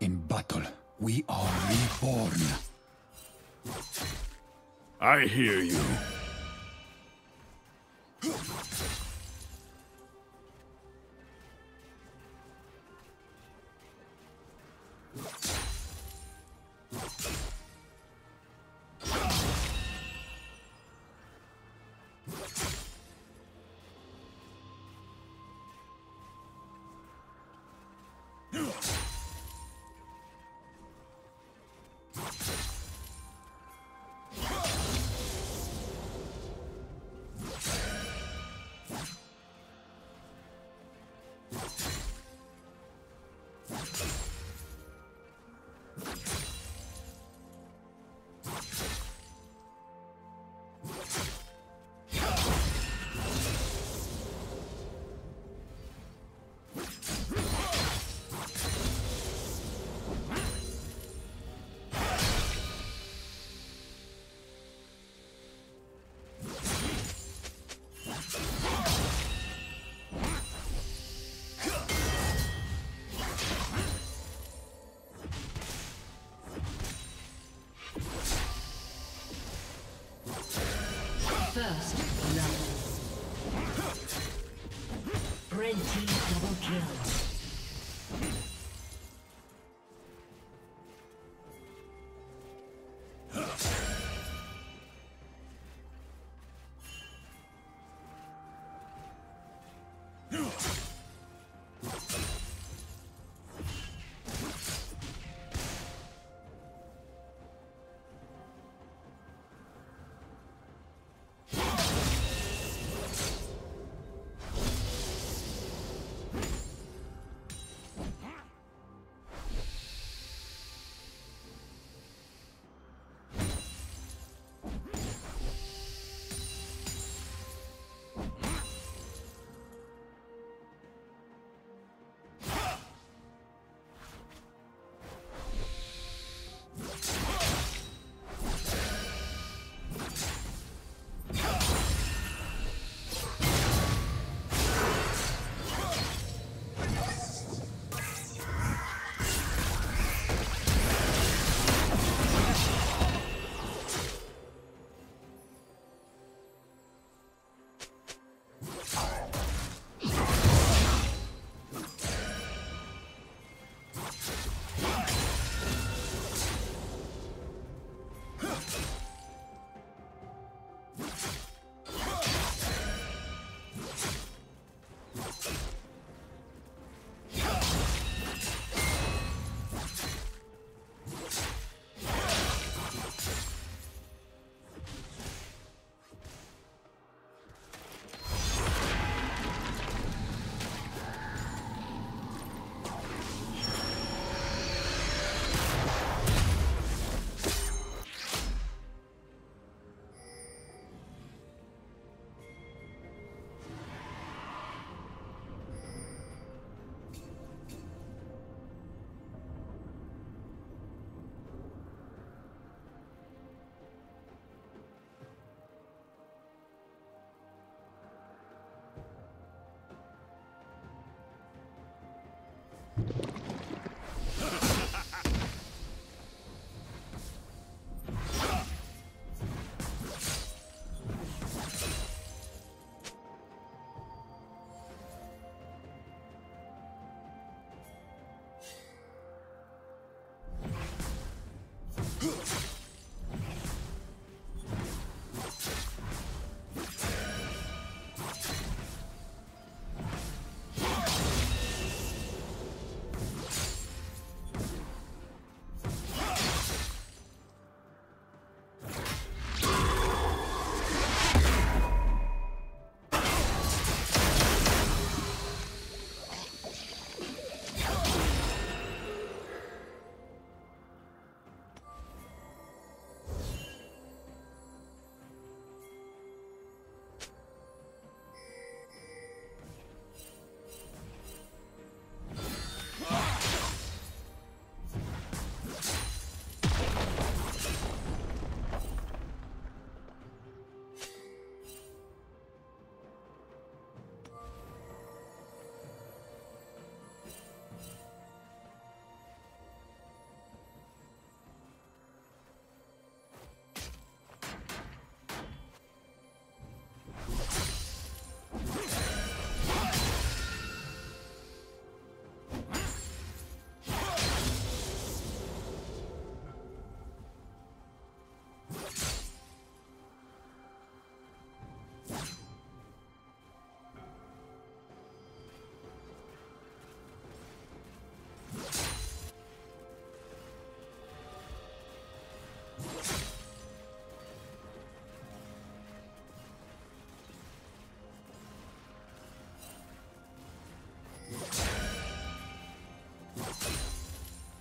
In battle, we are reborn. I hear you. First love. Red team double kill.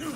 Down.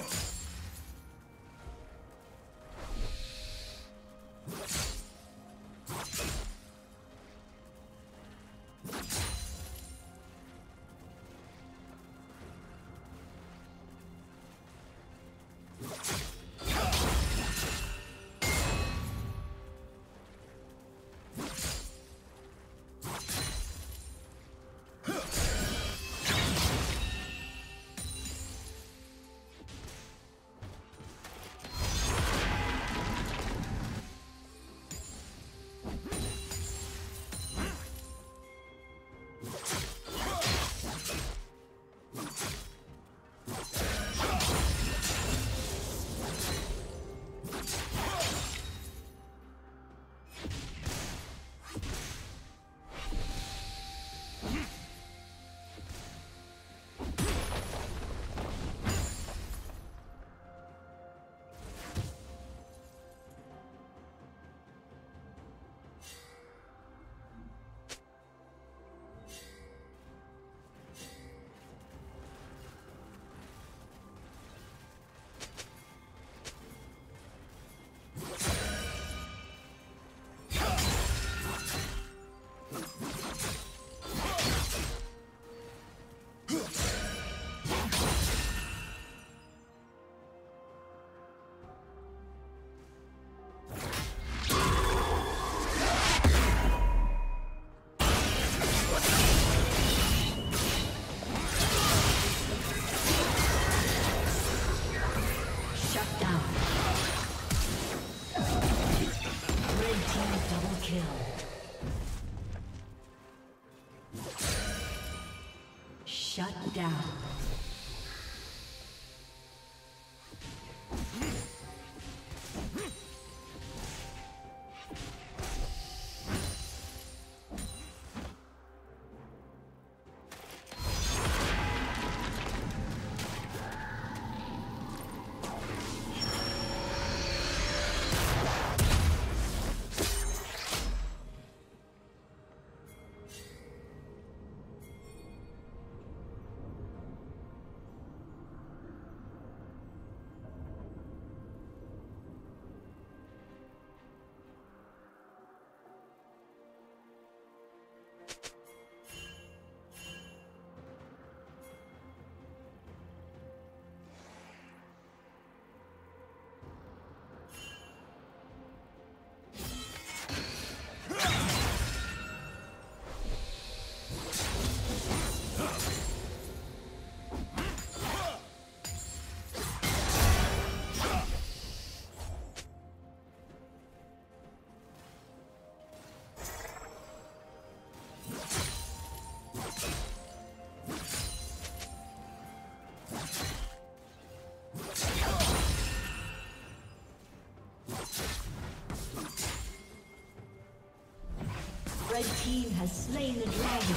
Red team has slain the dragon.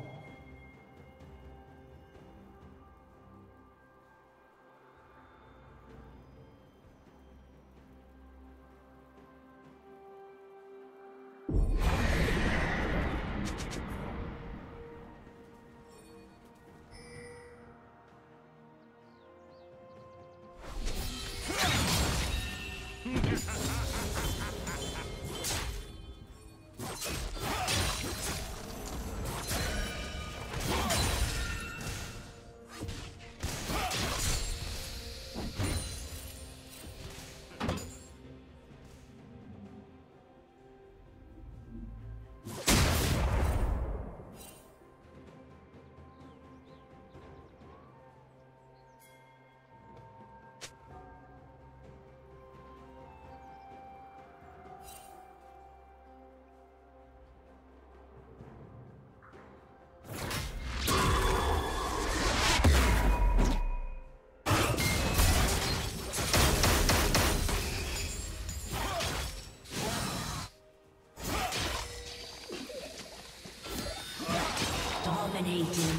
Dominating.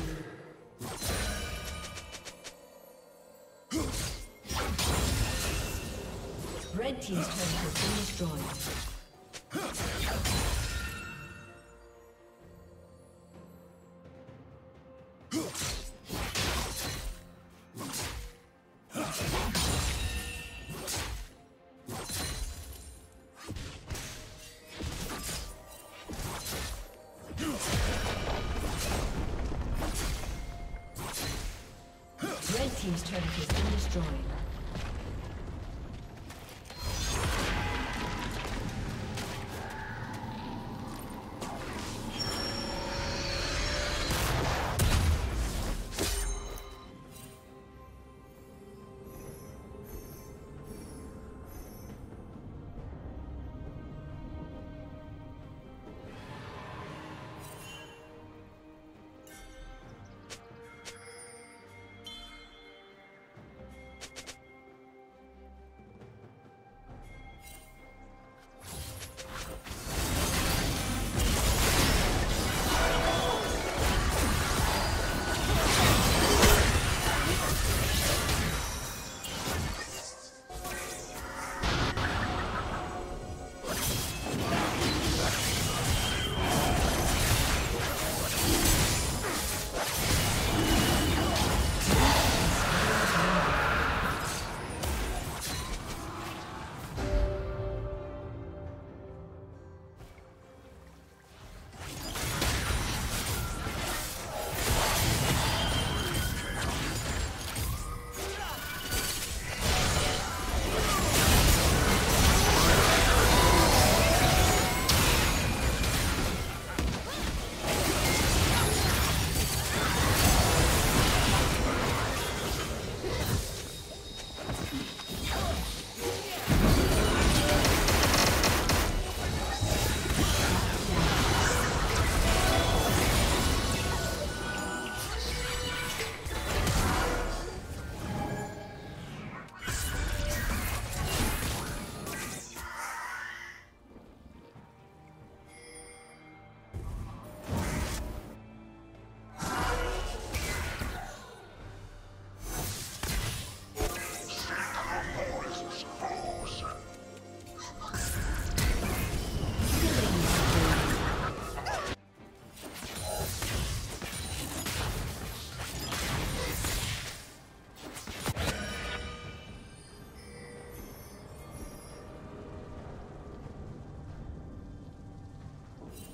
Red team's turret has been destroyed. Team's turret has been destroyed.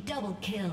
double kill.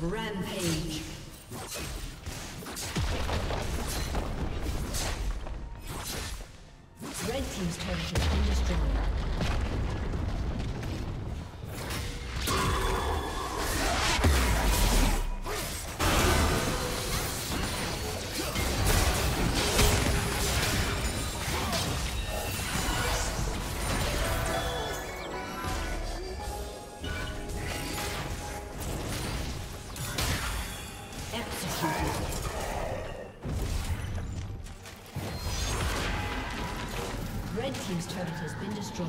Rampage. Red team's turret has been destroyed. team's turret has been destroyed.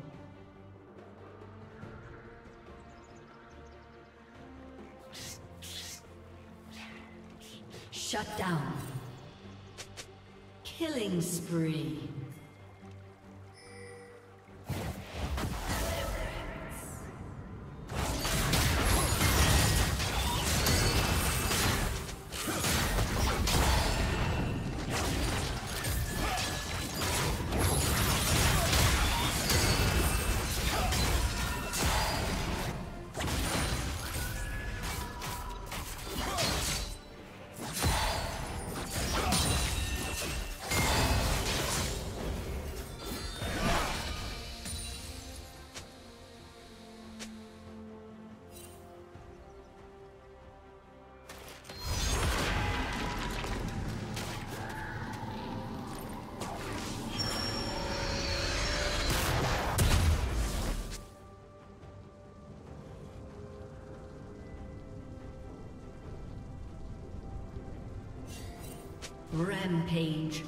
Shut down. Killing spree. Rampage.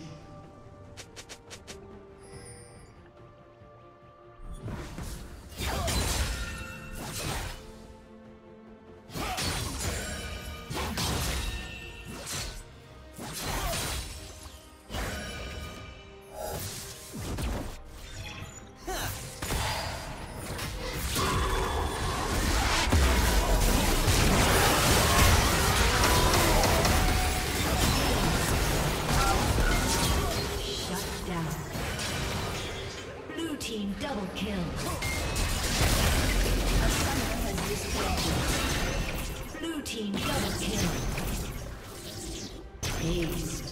Blue team double kill. Ace.